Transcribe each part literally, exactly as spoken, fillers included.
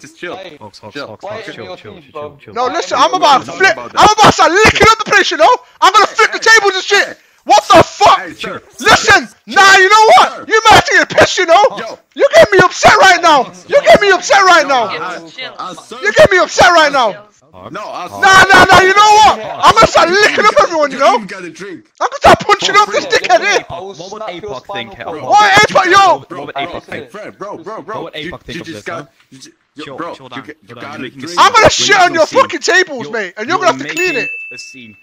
Just chill. Hawx, Hawx, Hawx, Hawx, chill, chill, chill, chill. No, listen, I'm about to flip. I'm about to start licking up the place, you know? I'm gonna flip the tables and shit. What the fuck? Listen, nah, you know what? You might see a piss, you know? You get me upset right now. You get me upset right now. You get me upset right now. No, nah, nah, nah, you know what? I'm gonna start licking up everyone, you know? I'm gonna start punching up this dickhead here. What would A P O C think? What A P O C, yo? What would A P O C think? Bro, bro, bro. What would A P O C think of this, man? Yo, bro, chill down, you get, you down, I'm gonna when shit on your scene. Fucking tables, you're, mate, and you're, you're gonna have to clean it. A scene.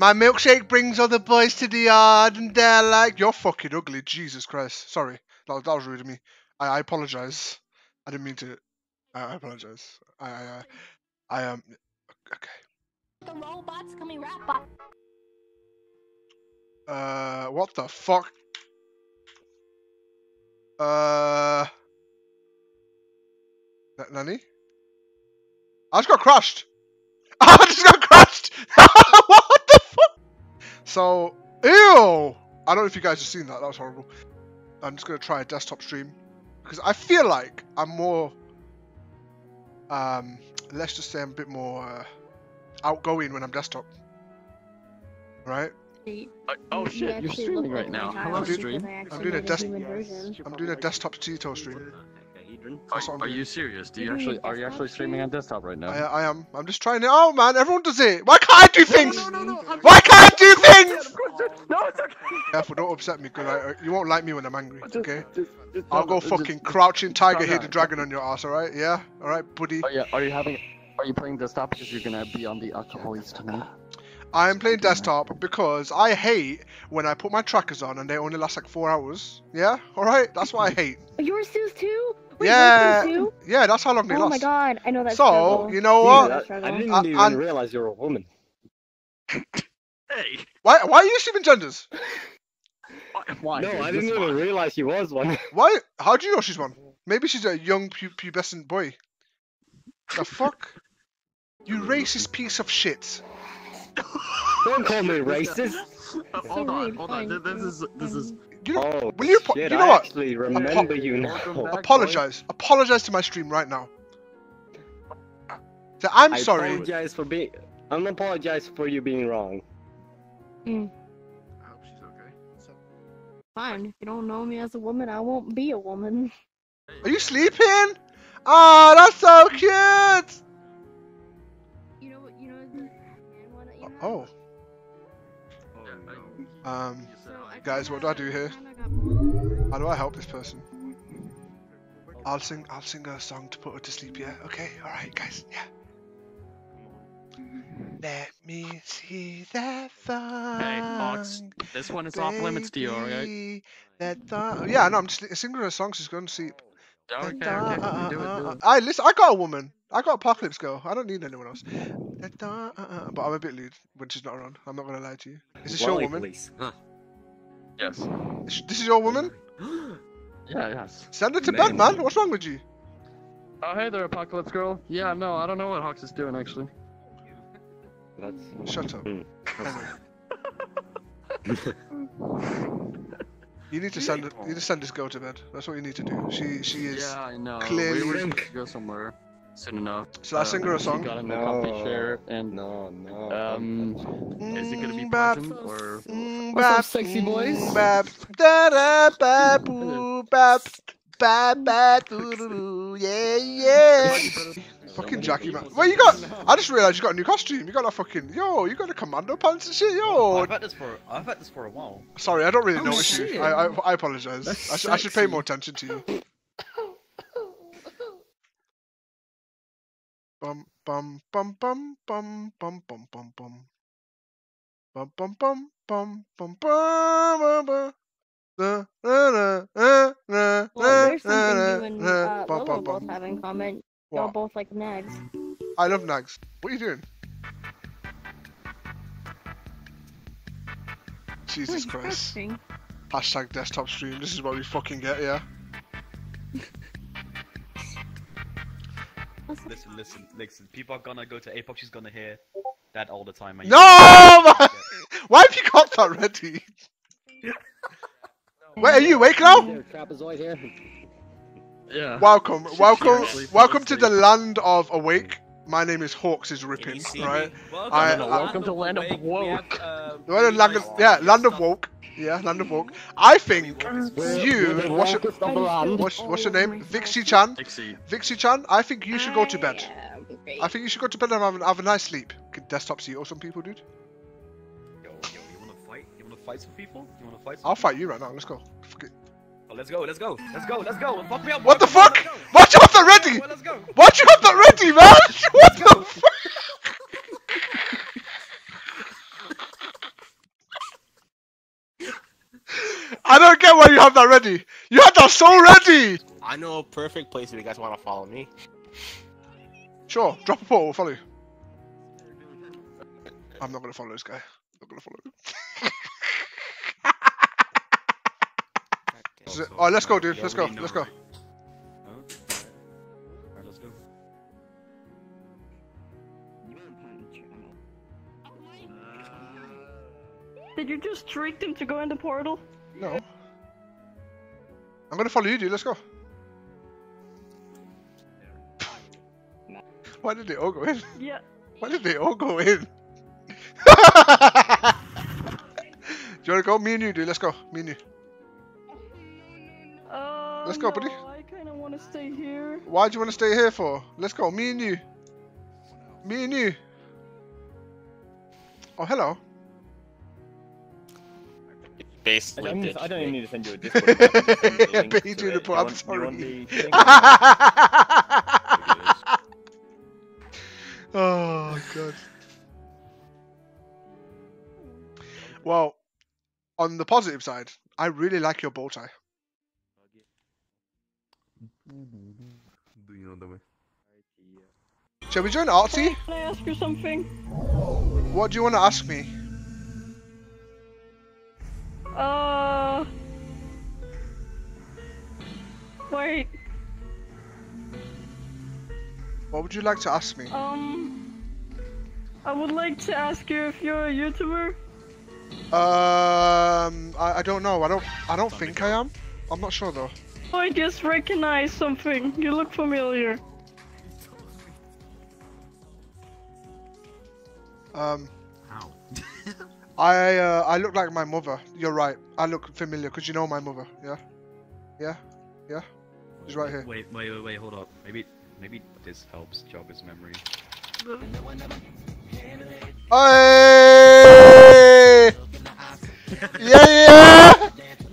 My milkshake brings all the boys to the yard, and they're like, "You're fucking ugly." Jesus Christ, sorry, that was, that was rude of me. I, I apologize. I didn't mean to. I, I apologize. I, I, I, I um, okay. The robots coming right by. Uh, what the fuck? Uh. Nanny? I just got crushed! I just got crushed! What the fuck? So, ew! I don't know if you guys have seen that, that was horrible. I'm just gonna try a desktop stream. Because I feel like I'm more... Um, let's just say I'm a bit more uh, outgoing when I'm desktop. Right? I, oh shit, yeah, you're streaming right now. How I'm, doing, I'm, doing a des I'm doing a desktop Tito stream. Are, are you serious? Do you actually are you actually streaming on desktop right now? I, I am. I'm just trying it out, man. Everyone does it. Why can't I do things? No, no, no, no. Why can't I do things? No, it's okay. Careful, don't upset me, because you won't like me when I'm angry. Okay? Just, just, just, I'll go just, fucking just, crouching tiger, hidden dragon on your ass. All right? Yeah. All right, buddy. Oh, yeah. Are you having? Are you playing desktop because you're gonna be on the alcoholics tonight? I am playing desktop because I hate when I put my trackers on and they only last like four hours. Yeah, all right, that's what I hate. Yours does too. Wait, yeah, yours too? Yeah, that's how long they oh last. Oh my god, I know that. So struggle. You know what? Yeah, I didn't I, even I, realize you're a woman. Hey, why? Why are you assuming genders? Why? No, I didn't even realize she was one. Why? How do you know she's one? Maybe she's a young pu pubescent boy. The fuck? You racist piece of shit. Don't call me racist. Uh, hold on, hold on. This is this is. You know, oh, will you? Shit, you know I what? Actually remember Apo you now. Apologize. Apologize to my stream right now. So I'm I sorry. I apologize for being. I'm apologize for you being wrong. Mm. I hope she's okay. So... Fine. If you don't know me as a woman, I won't be a woman. Are you sleeping? Oh, that's so cute. Oh. Um, guys, what do I do here? How do I help this person? I'll sing, I'll sing a song to put her to sleep, yeah? Okay, alright, guys, yeah. Let me see that song. Hey, Hawx, this one is off limits to you, alright? Oh, yeah, no, I'm just singing her a song, she's going to sleep. Okay, okay, do it, do it. I, listen, I got a woman. I got Apocalypse Girl. I don't need anyone else. But I'm a bit lewd when she's not around. I'm not gonna lie to you. Is this well, your woman? Huh. Yes. This is your woman? Yeah, yes. Send her to man. Bed, man. What's wrong with you? Oh, hey there, Apocalypse Girl. Yeah, no, I don't know what Hawx is doing, actually. That's... Shut up. You need to send it, you need to send this girl to bed. That's what you need to do. She she is yeah, I know. Clearly... We were supposed to go somewhere. Soon enough. So I sing her a song. Got in the no, coffee chair and no, no. Um, mm, is it gonna be pleasant or? Mm, what's up, sexy boys? Bap, da da bap, boo, bap, bap, bap, doo doo, yeah, yeah. Fucking Jackie, man. Well, you got. I just realised you got a new costume. You got like fucking yo. You got the commando pants and shit, yo. I've had this for. I've had this for a while. Sorry, I don't really oh, notice shit. you. I I, I apologise. I, sh I should pay more attention to you. Bum bum bum bum bum bum bum bum bum bum bum bum bum bum bum bum. Well, there's something you and Lolo both have in common. Y'all both like nags. I love nags. What are you doing? Jesus Christ. Hashtag desktop stream. This is what we fucking get, yeah. Listen, listen, listen. People are gonna go to A P O C. She's gonna hear that all the time. No! Why have you got that ready? Wait, are you awake now? Yeah. Welcome, welcome, welcome to the land of awake. My name is HAWXX is Rippin, right? Welcome, I, to I, welcome to land of woke. Uh, land of, yeah, land of woke. Yeah, land of woke. I think you, what's your, what's, what's your name? Vixie Chan. Vixie Chan. I think you should go to bed. I think you should go to bed and have, have a nice sleep. Could desktop C E O or some people, dude? Yo, yo, you wanna fight? You wanna fight some people? You wanna fight? Some I'll people? fight you right now. Let's go. Fuck it. Oh, let's go, let's go, let's go, let's go. Fuck me up, what the fuck? Why'd you have that ready? Why'd you have that ready, man? What the fuck? I don't get why you have that ready. You had that so ready. I know a perfect place if you guys want to follow me. Sure, drop a portal, we'll follow you. I'm not going to follow this guy. I'm not going to follow him. So, oh, let's go, dude. Let's go. Let's go. Did you just trick him to go in the portal? No. I'm gonna follow you, dude. Let's go. Why did they all go in? Yeah. Why did they all go in? Do you wanna go? Me and you, dude. Let's go. Me and you. Let's go, no, buddy. I kind of want to stay here. Why do you want to stay here for? Let's go, me and you. Me and you. Oh, hello. Basically, I don't, I don't even need to send you a Discord. Yeah, but you do the part. I'm sorry. Oh, God. Well, on the positive side, I really like your bow tie. Do you know the way? Shall we join Artsy? Can I ask you something? What do you want to ask me? Uh. Wait. What would you like to ask me? Um. I would like to ask you if you're a YouTuber. Um. I, I don't know. I don't. I don't think I am. I'm not sure though. I just recognize something. You look familiar. Um. How? I uh, I look like my mother. You're right. I look familiar because you know my mother. Yeah. Yeah. Yeah. She's right here. Wait, wait, wait, wait. Hold up. Maybe, maybe this helps jog his memory. Hey! Yeah,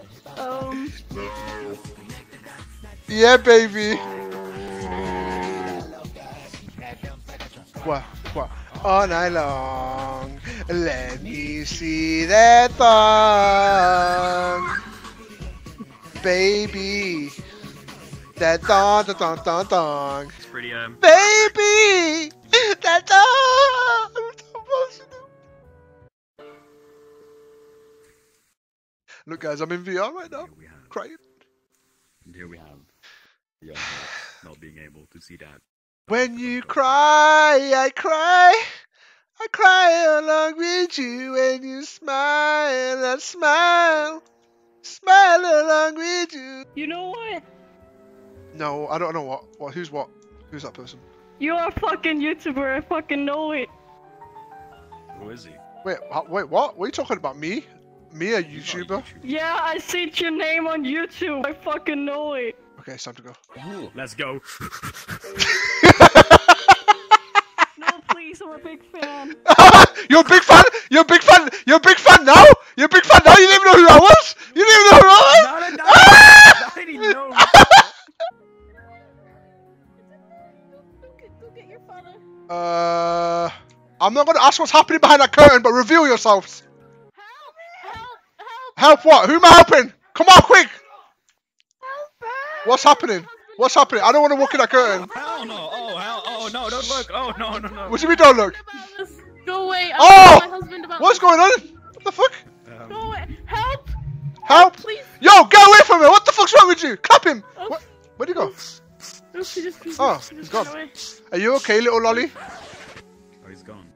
yeah. Um. Yeah, baby. What? What? All night long. Let me see that thong, baby. That thong, that thong, thong, thong. It's pretty um. Baby, that thong. Look, guys, I'm in V R right now. Crying. And here we have. Yeah, not being able to see that. When you cry, I cry. I cry along with you. When you smile, I smile. Smile along with you. You know what? No, I don't know what. What? Who's what? Who's that person? You are a fucking YouTuber. I fucking know it. Who is he? Wait, wait, what? What are you talking about? Me? Me, a YouTuber? Yeah, I see your name on YouTube. I fucking know it. Okay, it's time to go. Ooh, let's go. No, please, I'm a big fan. You're a big fan? You're a big fan? You're a big fan now? You're a big fan now? You didn't even know who I was? You didn't even know who I was? I didn't know. Go get your father. Uh, I'm not going to ask what's happening behind that curtain, but reveal yourselves. Help, help, help. Help what? Who am I helping? Come on, quick. What's happening? What's happening? I don't want to walk in that curtain. Hell no! Oh hell! Oh no! Don't look! Oh no! No! No! What do you mean don't look? Go away! Oh! What's going on? What the fuck? Um, Go away! Help! Help! Please. Yo, get away from me! What the fuck's wrong with you? Clap him! Oh. What? Where'd he go? Oh, she just, she just, oh he's gone. Are you okay, little lolly? Oh, he's gone.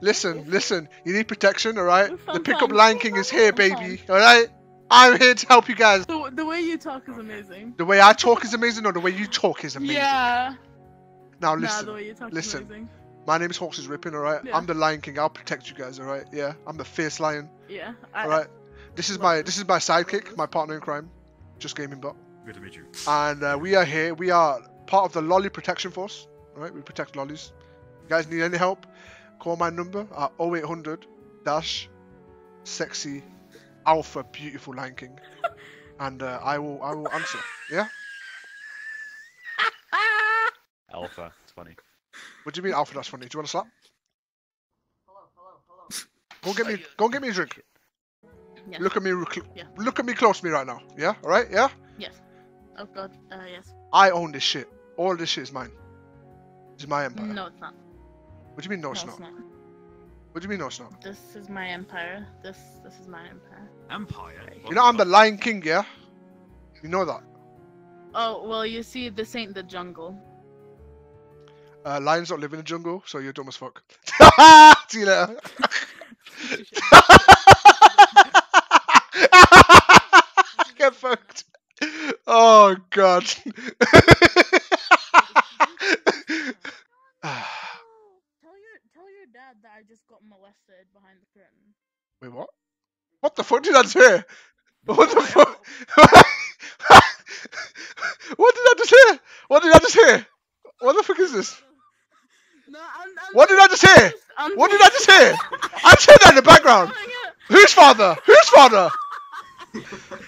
Listen, listen. You need protection, all right? The pickup Lion King is here, baby. All right? I'm here to help you guys. The, the way you talk is amazing. The way I talk is amazing, or the way you talk is amazing? Yeah. Now listen, nah, the way you talk listen. Is amazing. My name is HAWXX IS RIPPIN, alright? Yeah. I'm the Lion King. I'll protect you guys, alright? Yeah, I'm the fierce lion. Yeah. Alright. This is my this is my sidekick, my partner in crime, Just Gaming Bot. Good to meet you. And uh, we are here. We are part of the Lolly Protection Force, alright? We protect lollies. You guys need any help? Call my number at oh eight hundred dash sexy alpha beautiful Lion King, and uh, I will I will answer. Yeah. Alpha, it's funny. What do you mean alpha? That's funny. Do you want to slap? Hello, hello, hello. Go get me. Go and get me a drink. Yeah. Look at me. Yeah. Look at me close to me right now. Yeah. All right. Yeah. Yes. Oh God. Uh, yes. I own this shit. All this shit is mine. It's my empire. No, it's not. What do you mean? No, no it's, not? it's not. What do you mean? No, it's not. This is my empire. This, this is my empire. Empire. You know I'm the Lion King, yeah. You know that. Oh well, you see, this ain't the jungle. Uh, lions don't live in the jungle, so you're dumb as fuck. See you later. Get fucked. Oh God. That I just got molested behind the curtain. Wait, what? What the fuck did I say? What the fuck? What did I just hear? What did I just hear? What the fuck is this? No, I'm, I'm what did I just hear? I'm what did I just hear? I just heard that in the background. Whose father? Whose father?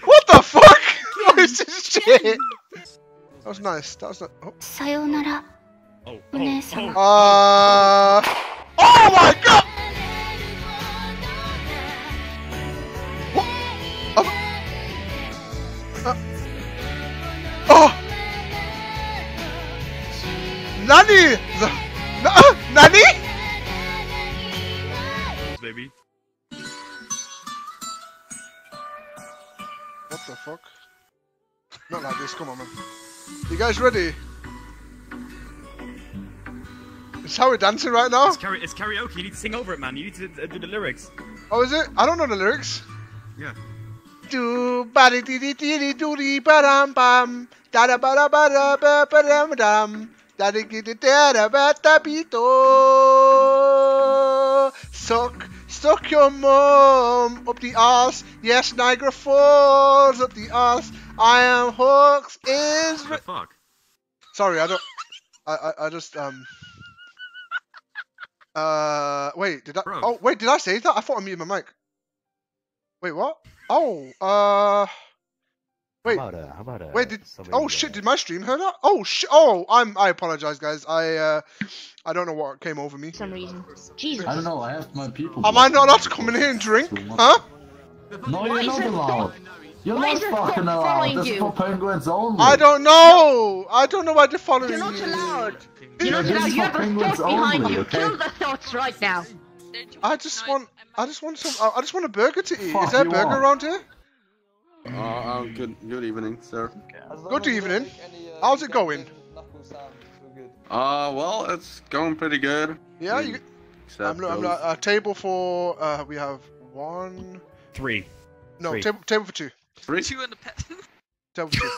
What the fuck? What is this shit? That was nice. That was nice. Oh. Sayonara. Oh. Oh. Oh. Uh... Oh my God! What? Oh. Uh. Oh. Nani? The... Uh, Nani? Baby. What the fuck? Not like this. Come on, man. You guys ready? Is how we're dancing right now? It's, kara it's karaoke, you need to sing over it, man. You need to uh, do the lyrics. Oh, is it? I don't know the lyrics. Yeah. Do bada dee dee dee doo dee badam bam. Da da ba da ba da ba ba dam dam. Da da dee dee da da ba da bito. Suck, suck your mum up the ass. Yes, Niagara Falls up the ass. I am HAWXX is. What the fuck? Sorry, I don't. I, I, I just, um. Uh, wait, did I- Bro. Oh, wait, did I say that? I thought I muted my mic. Wait, what? Oh, uh... Wait, how about a, how about a, wait, did- Oh, shit, that. Did my stream hear that? Oh, shit, oh, I'm- I apologize, guys. I, uh, I don't know what came over me. For some reason. Jesus. I don't know, I asked my people- Am I not allowed to come in here and drink? Huh? No, you're not allowed. You're why not fucking allowed. This is for penguins only. I don't know. I don't know why they're following you. You're not allowed. You're not allowed. You have a thought behind you. Kill the thoughts right now. I just want. I just want some. I just want a burger to eat. Is there a burger around here? Uh, good. Good evening, sir. Good evening. How's it going? Uh, well, it's going pretty good. Yeah. You, I'm, I'm a table for. Uh, we have one. Three. No, table, table for two. Three? Two and a pet. Table for two.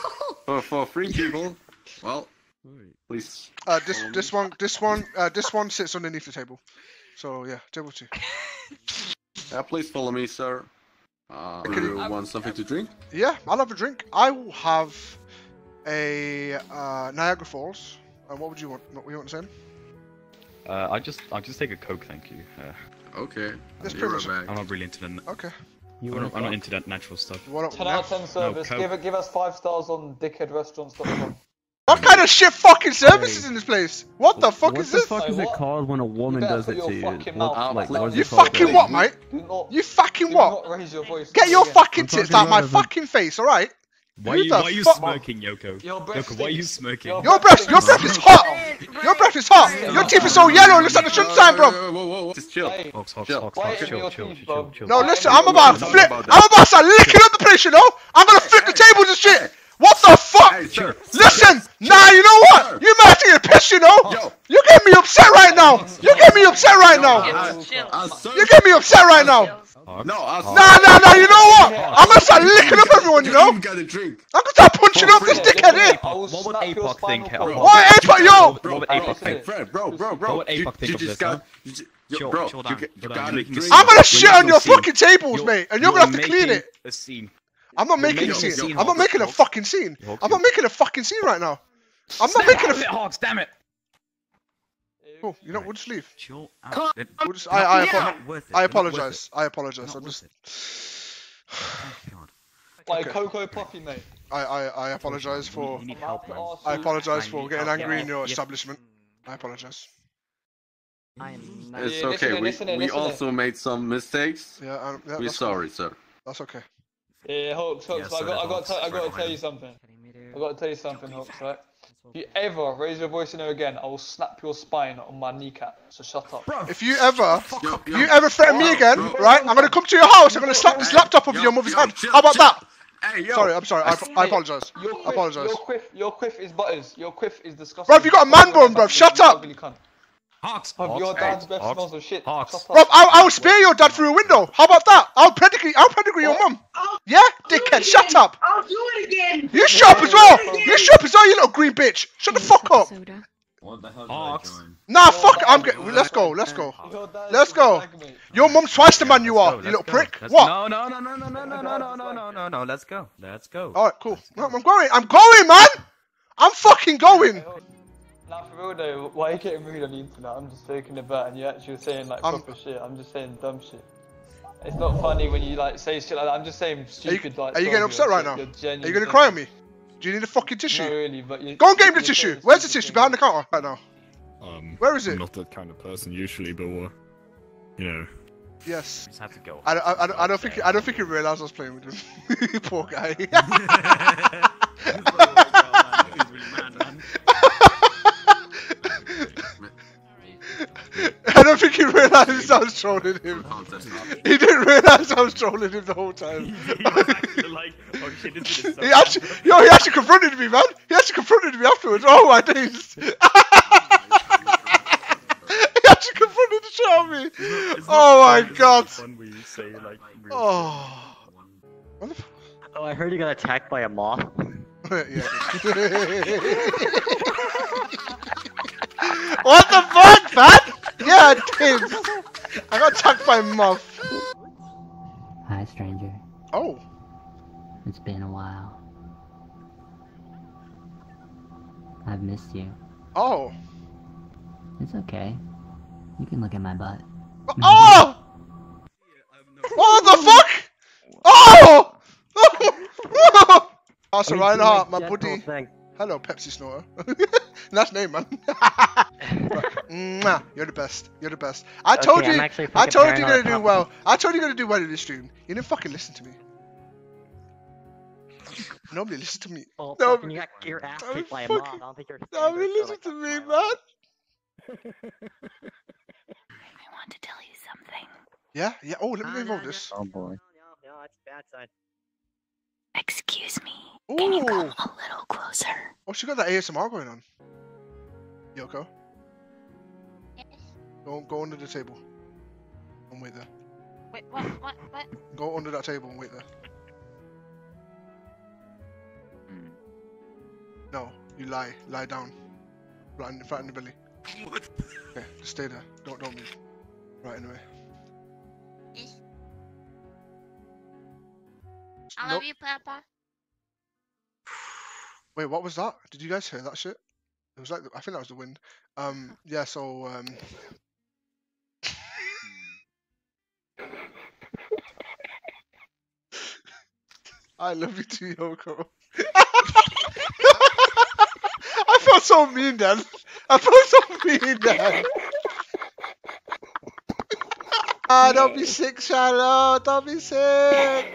for, for three people. Well, please. Uh, this this one this one uh, this one sits underneath the table. So yeah, table two. Yeah, please follow me, sir. Uh, do you want I'm, something I'm, to drink? Yeah, I'll have a drink. I will have a uh, Niagara Falls. And uh, what would you want? What were you want to say? Uh, I just I just take a Coke, thank you. Uh, okay. That's pretty much. Right I'm not really into the. Okay. You I'm, not, I'm not into that natural stuff. ten out of ten service. No, give, give us five stars on dickhead restaurants dot com. What kind of shit fucking service is in this place? What the fuck what is the this? What the fuck is it called when a woman does it to you? What, like, what you fucking what, mate? Not, you fucking what? Raise your voice. Get your fucking tits out my fucking face, alright? Why, why are you smirking, Yoko? Yoko, why are you smirking? Your breath, your breath is hot. Your breath is hot. Your teeth are so yellow. It looks like the sun sign, bro. Just chill. Hawxx, Hawxx, Hawxx, chill. No, listen. I'm about to flip. I'm about to start licking up the place, you know. I'm gonna flip the tables and shit. What the fuck? Listen. Nah, you know what? You might have to get pissed, you know. You get me upset right now. You get me upset right now. You get me upset right now. Hawx. No, I'll Hawx. Nah, nah, nah, you know what? I'm gonna start licking up everyone, you know? I'm gonna start punching up this dickhead here. What would APOC think, hell? What APOC, yo? What would APOC think? Fred, bro, bro, bro. What would APOC think of this, huh? Yo, bro, you gotta make this. I'm gonna shit on your fucking tables, mate, and you're gonna have to clean it. I'm not making a scene. I'm not making a fucking scene. I'm not making a fucking scene right now. I'm not making a Hawx, damn it. Cool. You know, right. We'll just leave. Chill out. We'll just, I, I, yeah. apo I apologize. I apologize. I'm just. Like okay. Cocoa Puffy, mate. I, I, I apologize for. You need help, I apologize for getting help. angry yeah. in your yeah. establishment. I apologize. I am not... It's okay. Listen, we listen, we listen. also made some mistakes. Yeah. Um, yeah We're sorry, cool. sir. That's okay. Yeah, Hawx, Hawx. Yeah, so I got, I got, I got to tell you something. I got to tell you something, Hawx, right? If you ever raise your voice in there again, I will snap your spine on my kneecap. So shut up. Bro, if you ever, yo, yo, you ever threaten yo, me again, bro. right? I'm gonna come to your house. I'm gonna slap this laptop over yo, your mother's yo, hand. Yo, How about yo. that? Hey, yo. Sorry, I'm sorry. I, I, I apologize. Your quiff, I apologize. Your quiff, your quiff is butters. Your quiff is disgusting. Bro, you got a man bone, bro. Shut up. Hawx, Hawx, your dad's breath smells of shit. Hawx. Bro, I'll, I'll spear your dad through a window. How about that? I'll pedigree, I'll pedigree your mum. Yeah, dickhead, shut up. I'll do it again. You shut up as well. You shut up as well, you little green bitch. Shut the fuck up. What the hell Hawx. Nah, fuck it. I'm getting. Let's go. Let's go. Let's go. Your mum's twice the man you are, you little prick. What? No, no, no, no, no, no, no, no, no, no, no, no. Let's go. Let's go. All right, cool. No, I'm going. I'm going, man. I'm fucking going. Nah, for real though, why are you getting rude on the internet? I'm just joking about, and you're actually saying like um, proper shit. I'm just saying dumb shit. It's not funny when you like say shit like that. I'm just saying stupid. Are you, like, are you getting upset right now? Are you gonna cry on me? Do you need a fucking tissue? No, really, but you, Go and get him the tissue. Where's the tissue? Behind the counter right now. Um, Where is it? I'm not that kind of person usually, but uh, you know. Yes. Just have to go. I, I, I, I don't think I don't think you realised I was playing with him. Poor guy. I don't think he realised I was trolling him. He didn't realise I was trolling him the whole time. He actually, yo, he actually confronted me, man. He actually confronted me afterwards. Oh my days. He actually confronted the shit out of me. Oh my god. Oh. Oh, I heard you got attacked by a moth. What the fuck, man? Yeah, it is. I got attacked by a muff. Hi, stranger. Oh. It's been a while. I've missed you. Oh. It's okay. You can look at my butt. Oh! What the fuck? Oh! Arthur Reinhardt, my buddy. Hello, Pepsi Snorter. Nice name, man. Mwah, you're the best. You're the best. I told okay, you. I told you you're gonna do well. I told you you're gonna do well in this stream. You didn't fucking listen to me. Nobody listened to me. Oh, no, you got your ass kicked by a mob. I don't think you're. Nobody listened to me, man. I want to tell you something. Yeah, yeah. Oh, let me remove this. Oh boy. No, no, no, it's a bad sign. Excuse me. Ooh. Can you come a little closer? Oh, she got that A S M R going on. Yoko. Yes. Go go under the table. And wait there. Wait, what? What? What? Go under that table and wait there. Mm. No, you lie. Lie down. Right in, right in the belly. What? Okay, just stay there. Don't don't move. Right anyway. Yes. I love nope. you, Papa. Wait, what was that? Did you guys hear that shit? It was like the, I think that was the wind. Um, yeah. So. Um... I love you too, Yoko. I felt so mean, then. I felt so mean, then. Ah, oh, don't be sick, Shiloh. Don't be sick.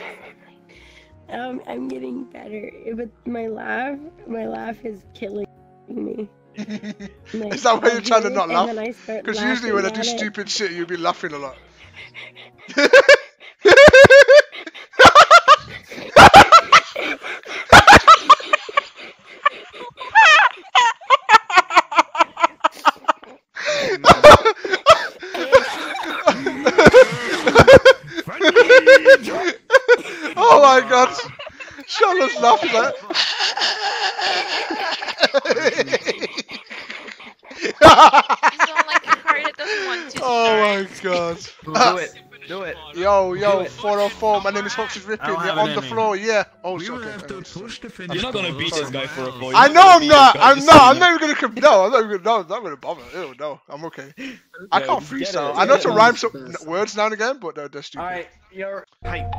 Um, I'm getting better, but my laugh, my laugh is killing me. Like, is that why you're trying to not laugh? Because usually when I do stupid it. shit, you'll be laughing a lot. laughing like that. He's on like a car that doesn't want to. Oh my god. Do it. Do it. Yo, yo, it. four oh four, my name is HAWXX IS RIPPIN, we're on the floor, yeah. Oh, we okay. have to push the finish. You're not gonna beat this guy for a four. I know I'm not, I'm not, I'm not even gonna, no, I'm not even gonna, no, I'm gonna bother, ew, no, I'm okay. I can't freestyle, I know to rhyme some words now and again, but no, that's stupid. Alright, you're hype.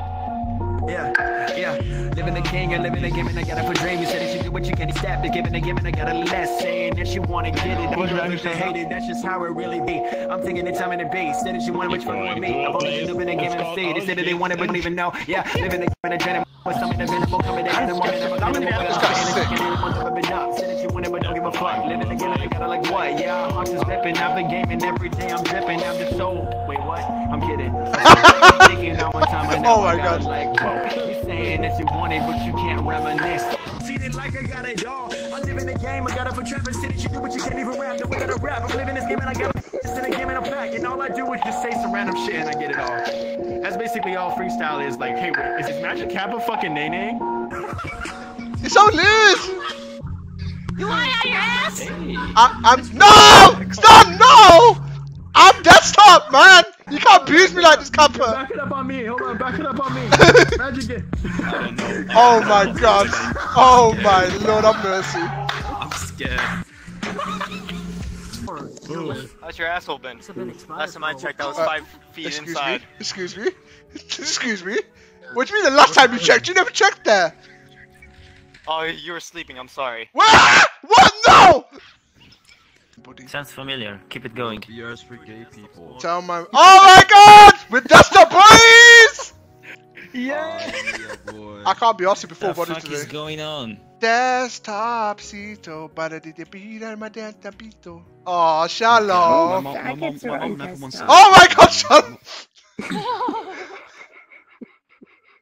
Yeah, yeah, living the king and living the game and I got up a dream. You said that you do what you can, you stop the giving and giving. I got a lesson that you want to get it. I'm not to hate it, that's just how it really be. I'm thinking the time and the base. Said that you want to which one with me. I've only been living the game and see. They said that they wanted, but don't even know. Yeah, living the game and a dream. But something that's been more coming down. I'm in the house, I'm in the house. Said that you wanted, but don't give a fuck. Living the game and I got like what? Yeah, I'm just ripping. I've been gaming every day. I'm dripping. I'm just so. Wait, what? I'm kidding. I'm thinking how much time I know. Oh my god. You're saying that you want it, but you can't reminisce. See it like I got it all. I'm living the game, I got it for Trevor City. You do what you can't even rap, the way that I rap. I'm living this game and I got it in the game and I'm back. And all I do is just say some random shit and I get it all. That's basically all freestyle is. Like, hey, wait, is this Magic Kappa fucking Nene? It's so loose! You want it out your ass? Hey. I, I'm. No! Stop! No! I'm desktop, man! You can't abuse me like this, Kappa! Back it up on me, hold on, back it up on me! Magic it! Oh my god! Oh my lord, have mercy! I'm scared. How's your asshole been? Last time I checked, I was uh, five feet excuse inside. Me? Excuse me? Excuse me? What do you mean the last time you checked? You never checked there! Oh, you were sleeping, I'm sorry. What? What? No! Body. Sounds familiar. Keep it going. Yours for gay people. Tell my. Oh my god! With desktop boys! Yeah. Oh, yeah boy. I can't be arsed before body today. What is going on? Desktopcito, para de te pirar my desktopito. Oh, shalom. Oh my god, shalom.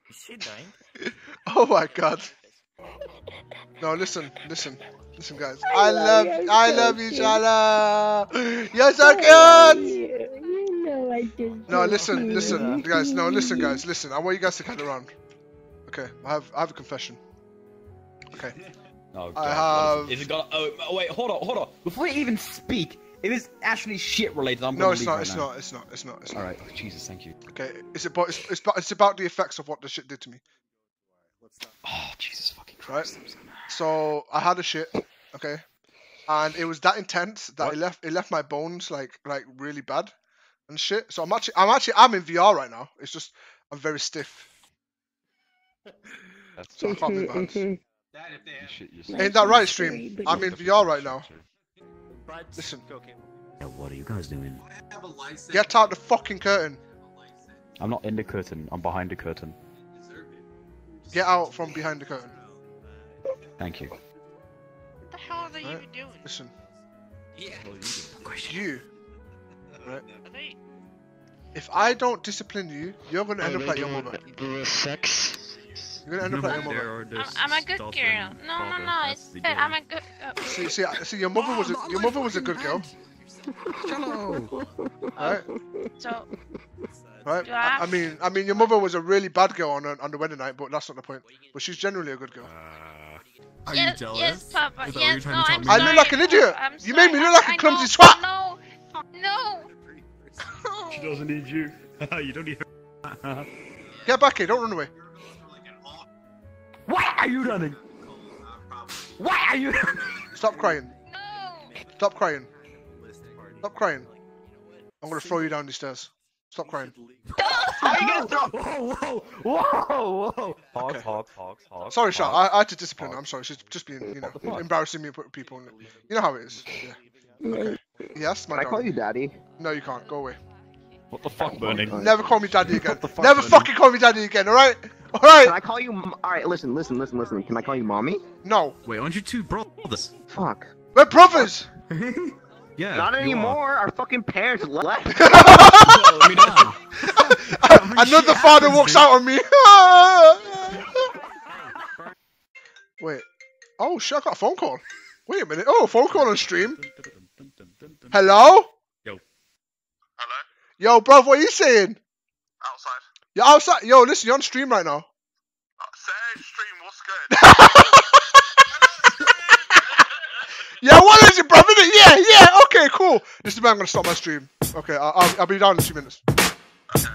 Is she dying? Oh my god. No, listen, listen. Listen guys, I, I love, love I so love cute. Each other. You're so cute. You know I just no, listen, listen, guys. No, listen, guys. Listen, I want you guys to cut around. Okay, I have, I have a confession. Okay. Oh, God. I have. Is it got? Oh, wait, hold on, hold on. Before you even speak, it is actually shit related. I'm no, it's not. Right it's now. not. It's not. It's not. It's not. All right. Oh, Jesus, thank you. Okay, it's about, it's, it's about, it's about the effects of what the shit did to me. Oh, Jesus fucking Christ. Right? So I had a shit, okay, and it was that intense that what? it left it left my bones like like really bad and shit. So I'm actually I'm actually I'm in V R right now. It's just I'm very stiff. That's so I can't move hands. Ain't that right, stream? I'm in V R right now. Listen. What are you guys doing? Get out the fucking curtain. I'm not in the curtain. I'm behind the curtain. Get out from behind the curtain. Thank you. What the hell are right? you doing? Listen. Yeah. You. Right? If I don't discipline you, you're gonna end up like your mother. Sex. You're gonna end up like your mother. I'm, I'm a good girl. No, no, no. It's good. I'm a good. Oh. See, see, see. Your mother was a, your mother was a good girl. Hello. Right. So. Right? I, I mean, I mean, your mother was a really bad girl on on the wedding night, but that's not the point. But she's generally a good girl. Are you yes, jealous? Yes, Papa. Is yes, no, I'm sorry. I look like an idiot. I'm you sorry. made me look like I, a clumsy twat. No, no. She doesn't need you. You don't need her. Get back here! Don't run away. Why are you running? Why are you? Stop crying. No. Stop crying. Stop crying. I'm gonna throw you down these stairs. Stop crying. Whoa, whoa, whoa, whoa. Hawks, okay. Hawks, Hawks, Hawks. Sorry, Sha, I, I had to discipline her. I'm sorry. She's just being, you know, embarrassing me and people. You know how it is. Yeah. Okay. Yes, my Can I call you daddy? No, you can't. Go away. What the fuck, Burning? Never call me daddy again. Fuck, Never burning? fucking call me daddy again, alright? Alright! Can I call you. Alright, listen, listen, listen, listen. Can I call you mommy? No. Wait, aren't you two brothers? Fuck. We're brothers! Yeah, not anymore. Our fucking parents left. no, I mean, no. Another father walks out on me. Wait. Oh shit! I got a phone call. Wait a minute. Oh, phone call on stream. Hello. Yo. Hello. Yo, bro. What are you saying? Outside. You're outside. Yo, listen. You're on stream right now. Uh, same stream. What's good? Yeah, what is it, brother? Yeah, yeah, okay, cool. This is where I'm gonna stop my stream. Okay, I'll, I'll, I'll be down in two minutes. Okay.